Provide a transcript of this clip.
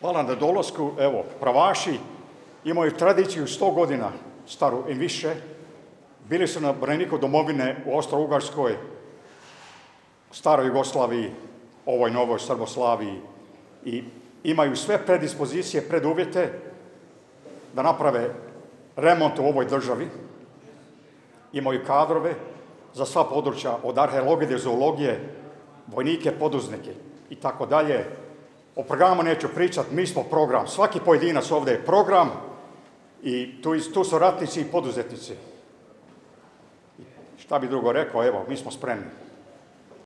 Hvala na dolasku. Evo, pravaši imaju tradiciju 100 godina staru i više. Bili su na braniku domovine u Austro-Ugarskoj, staroj Jugoslaviji, ovoj novoj Srboslaviji i imaju sve predispozicije, preduvjete da naprave remont u ovoj državi. Imaju kadrove za sva područja, od arheologije, zoologije, vojnike, poduznike i tako dalje. O programu neću pričati, mi smo program. Svaki pojedinac ovdje je program i tu su ratnici i poduzetnici. Šta bi drugo rekao, evo, mi smo spremni.